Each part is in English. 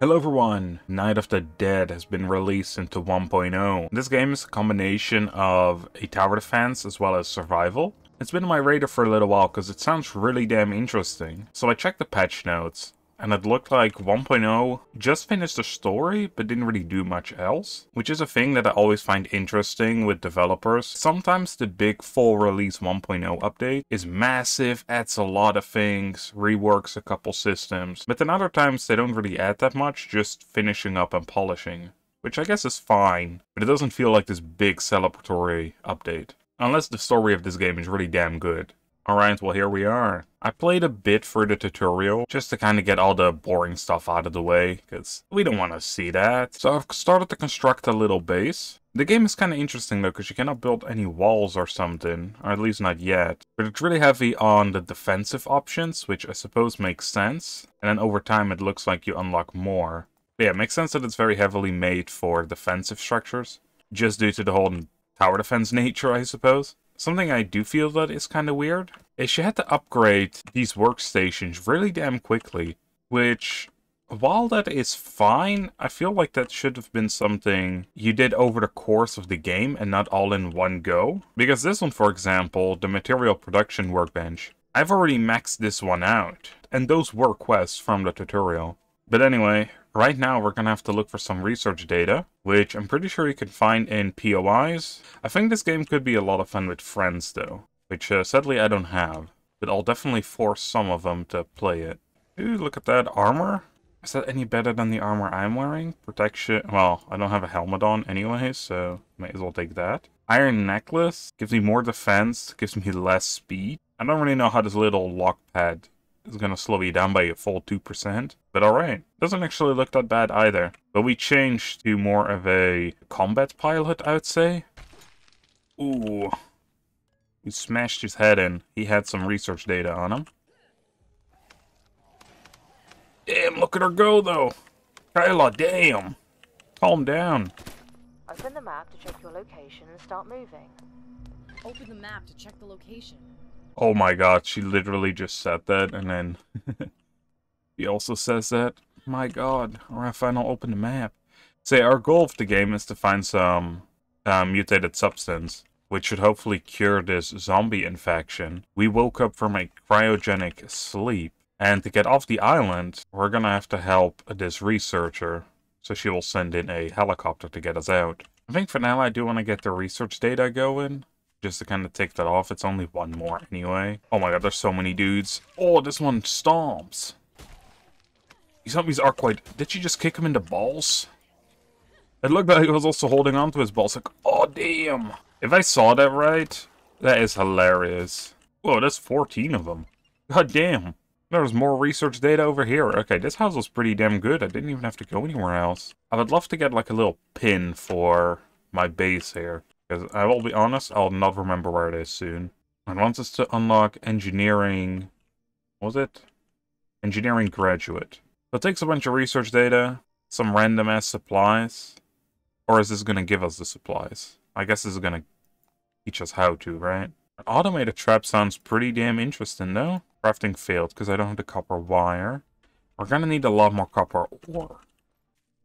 Hello everyone, Night of the Dead has been released into 1.0. This game is a combination of a tower defense as well as survival. It's been on my radar for a little while because it sounds really damn interesting. So I checked the patch notes and it looked like 1.0 just finished the story but didn't really do much else. Which is a thing that I always find interesting with developers. Sometimes the big full release 1.0 update is massive, adds a lot of things, reworks a couple systems. But then other times they don't really add that much, just finishing up and polishing. Which I guess is fine, but it doesn't feel like this big celebratory update. Unless the story of this game is really damn good. Alright, well here we are. I played a bit through the tutorial, just to kind of get all the boring stuff out of the way, because we don't want to see that. So I've started to construct a little base. The game is kind of interesting though, because you cannot build any walls or something, or at least not yet. But it's really heavy on the defensive options, which I suppose makes sense. And then over time it looks like you unlock more. But yeah, it makes sense that it's very heavily made for defensive structures, just due to the whole tower defense nature, I suppose. Something I do feel that is kind of weird is you had to upgrade these workstations really damn quickly, which, while that is fine, I feel like that should have been something you did over the course of the game and not all in one go. Because this one, for example, the material production workbench, I've already maxed this one out, and those were quests from the tutorial. But anyway, right now we're gonna have to look for some research data, which I'm pretty sure you can find in POIs. I think this game could be a lot of fun with friends though, which sadly I don't have, but I'll definitely force some of them to play it. Ooh, look at that armor. Is that any better than the armor I'm wearing? Protection, well, I don't have a helmet on anyway, so may as well take that. Iron necklace gives me more defense, gives me less speed. I don't really know how this little lock pad is going to slow you down by a full 2%, but alright. Doesn't actually look that bad either. But we changed to more of a combat pilot, I would say. Ooh. We smashed his head in. He had some research data on him. Damn, look at her go, though. Kayleigh, damn. Calm down. Open the map to check your location and start moving. Open the map to check the location. Oh my god, she literally just said that, and then he also says that. My god, alright, fine, I'll open the map. Say, our goal of the game is to find some mutated substance, which should hopefully cure this zombie infection. We woke up from a cryogenic sleep, and to get off the island, we're gonna have to help this researcher. So she will send in a helicopter to get us out. I think for now I do want to get the research data going. Just to kind of take that off. It's only one more anyway. Oh my god, there's so many dudes. Oh, this one stomps. These zombies are quite... Did she just kick him in the balls? It looked like he was also holding on to his balls. Like, oh damn. If I saw that right, that is hilarious. Whoa, that's 14 of them. God damn. There's more research data over here. Okay, this house was pretty damn good. I didn't even have to go anywhere else. I would love to get like a little pin for my base here. Because I will be honest, I'll not remember where it is soon. It wants us to unlock engineering... What was it? Engineering graduate. So it takes a bunch of research data, some random ass supplies. Or is this going to give us the supplies? I guess this is going to teach us how to, right? An automated trap sounds pretty damn interesting though. Crafting failed because I don't have the copper wire. We're going to need a lot more copper ore.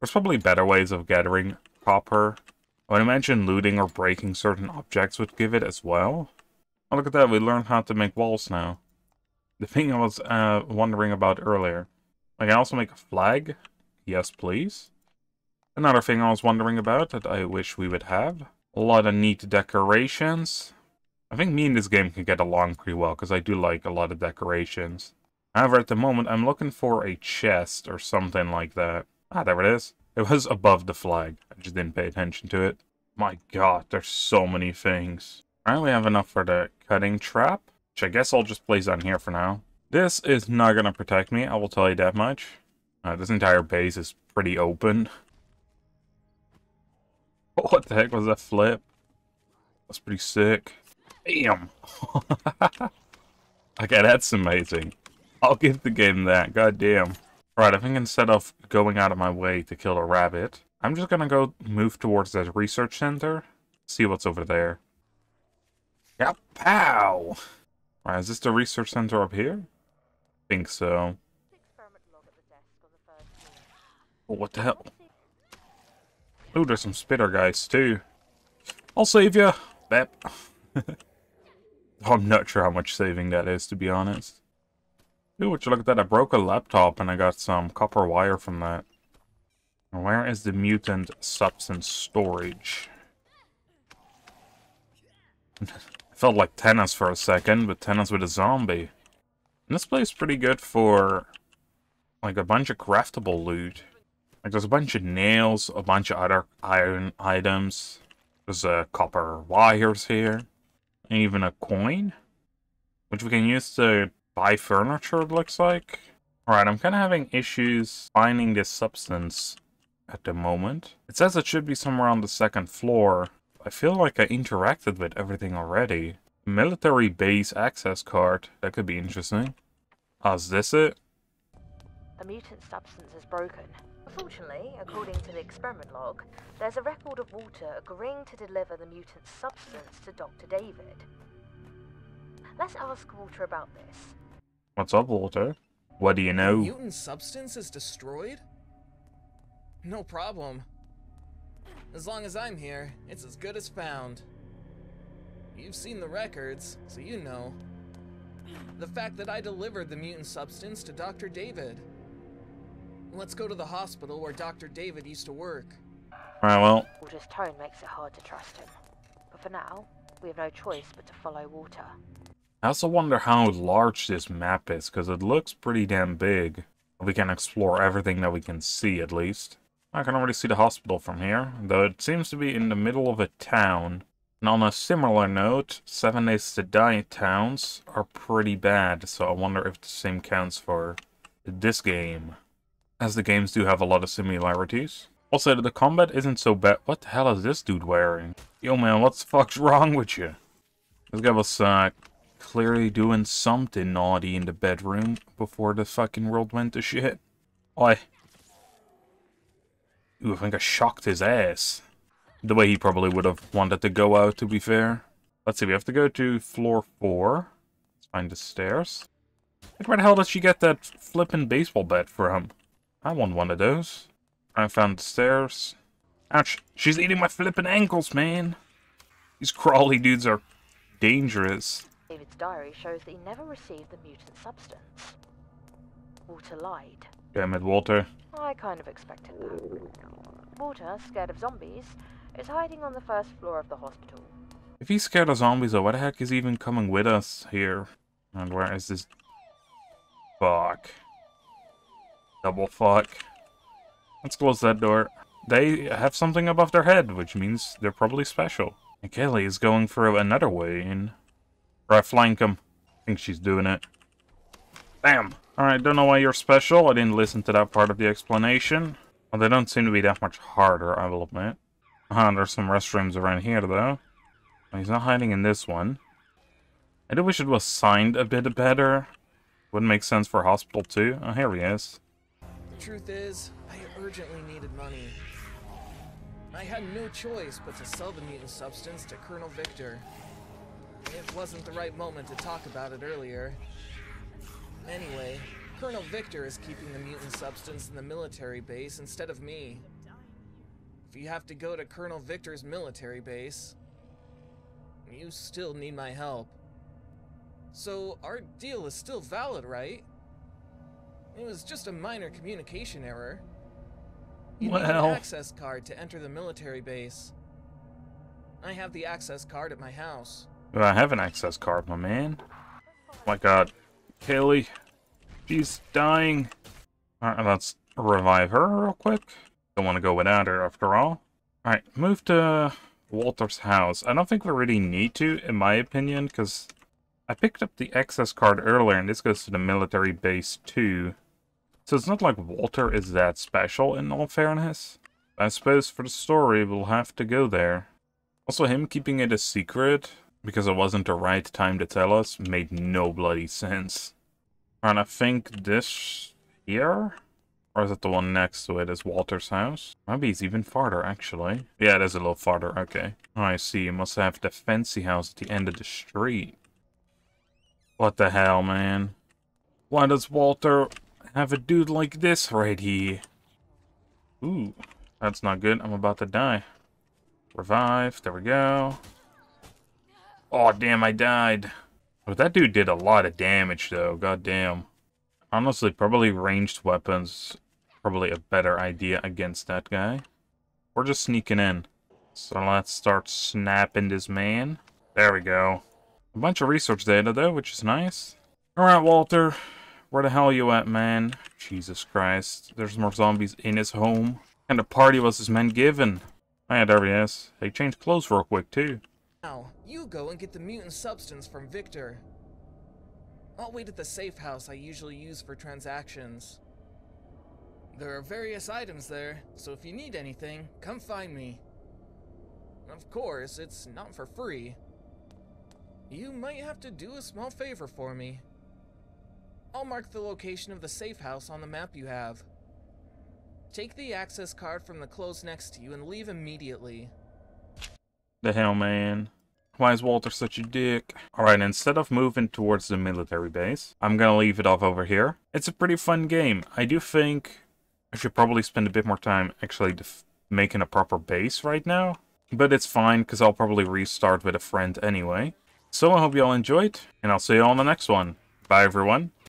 There's probably better ways of gathering copper. I would imagine looting or breaking certain objects would give it as well. Oh, look at that, we learned how to make walls now. The thing I was wondering about earlier. I can also make a flag. Yes, please. Another thing I was wondering about that I wish we would have. A lot of neat decorations. I think me and this game can get along pretty well, because I do like a lot of decorations. However, at the moment, I'm looking for a chest or something like that. Ah, there it is. It was above the flag. I just didn't pay attention to it. My god, there's so many things. Alright, we have enough for the cutting trap, which I guess I'll just place on here for now. This is not going to protect me, I will tell you that much. This entire base is pretty open. What the heck was that flip? That's pretty sick. Damn! Okay, that's amazing. I'll give the game that, goddamn. Alright, I think instead of going out of my way to kill a rabbit, I'm just gonna go move towards that research center, see what's over there. Yep, pow! Alright, is this the research center up here? I think so. Oh, what the hell? Oh, there's some spitter guys too. I'll save ya, Bap. I'm not sure how much saving that is, to be honest. Ooh, would you look at that? I broke a laptop and I got some copper wire from that. Where is the mutant substance storage? It felt like Tennis for a second, but Tennis with a zombie. And this place is pretty good for, like, a bunch of craftable loot. Like, there's a bunch of nails, a bunch of other iron items. There's copper wires here. And even a coin, which we can use to buy furniture, it looks like. Alright, I'm kind of having issues finding this substance at the moment. It says it should be somewhere on the second floor. I feel like I interacted with everything already. Military base access card. That could be interesting. How's this it? A mutant substance is broken. Unfortunately, according to the experiment log, there's a record of Walter agreeing to deliver the mutant substance to Dr. David. Let's ask Walter about this. What's up, Walter? What do you know? The mutant substance is destroyed? No problem. As long as I'm here, it's as good as found. You've seen the records, so you know. The fact that I delivered the mutant substance to Dr. David. Let's go to the hospital where Dr. David used to work. Alright, well. Walter's tone makes it hard to trust him. But for now, we have no choice but to follow Walter. I also wonder how large this map is, because it looks pretty damn big. We can explore everything that we can see, at least. I can already see the hospital from here, though it seems to be in the middle of a town. And on a similar note, 7 Days to Die towns are pretty bad, so I wonder if the same counts for this game. As the games do have a lot of similarities. Also, the combat isn't so bad. What the hell is this dude wearing? Yo man, what the fuck's wrong with you? This guy was clearly doing something naughty in the bedroom before the fucking world went to shit. Oi. Ooh, I think I shocked his ass. The way he probably would have wanted to go out, to be fair. Let's see, we have to go to floor 4. Let's find the stairs. Like, where the hell did she get that flippin' baseball bat from? I want one of those. I found the stairs. Ouch. She's eating my flippin' ankles, man. These crawly dudes are dangerous. David's diary shows that he never received the mutant substance. Walter lied. Damn it, Walter. I kind of expected that. Walter, scared of zombies, is hiding on the first floor of the hospital. If he's scared of zombies, though, why the heck is he even coming with us here? And where is this? Fuck. Double fuck. Let's close that door. They have something above their head, which means they're probably special. And Kayleigh is going for another way in. Or I flank him. I think she's doing it. Bam! Alright, don't know why you're special. I didn't listen to that part of the explanation. Well, they don't seem to be that much harder, I will admit. There's some restrooms around here, though. He's not hiding in this one. I do wish it was signed a bit better. Wouldn't make sense for hospital, too. Oh, here he is. Truth is, I urgently needed money. I had no choice but to sell the mutant substance to Colonel Victor. It wasn't the right moment to talk about it earlier. Anyway, Colonel Victor is keeping the mutant substance in the military base instead of me. If you have to go to Colonel Victor's military base, you still need my help. So our deal is still valid, right? It was just a minor communication error. You need an access card to enter the military base. I have the access card at my house. Well, I have an access card, my man. Oh my god. Kayleigh. She's dying. Alright, let's revive her real quick. Don't want to go without her after all. Alright, move to Walter's house. I don't think we really need to, in my opinion, because I picked up the access card earlier, and this goes to the military base too. So it's not like Walter is that special, in all fairness. I suppose for the story, we'll have to go there. Also, him keeping it a secret, because it wasn't the right time to tell us, made no bloody sense. And I think this here? Or is it the one next to it is Walter's house? Maybe it's even farther, actually. Yeah, it is a little farther, okay. Oh, I see, you must have the fancy house at the end of the street. What the hell, man? Why does Walter have a dude like this right here? Ooh, that's not good. I'm about to die. Revive. There we go. Oh, damn, I died. But that dude did a lot of damage, though. God damn. Honestly, probably ranged weapons. Probably a better idea against that guy. We're just sneaking in. So let's start snapping this man. There we go. A bunch of research data, though, which is nice. Alright, Walter. Where the hell are you at, man? Jesus Christ. There's more zombies in his home. What kind of party was this man given? Ah, there he is. They changed clothes real quick, too. Now, you go and get the mutant substance from Victor. I'll wait at the safe house I usually use for transactions. There are various items there, so if you need anything, come find me. Of course, it's not for free. You might have to do a small favor for me. I'll mark the location of the safe house on the map you have. Take the access card from the clothes next to you and leave immediately. The hell, man? Why is Walter such a dick? Alright, instead of moving towards the military base, I'm gonna leave it off over here. It's a pretty fun game. I do think I should probably spend a bit more time actually making a proper base right now. But it's fine, because I'll probably restart with a friend anyway. So I hope you all enjoyed, and I'll see you all in the next one. Bye, everyone.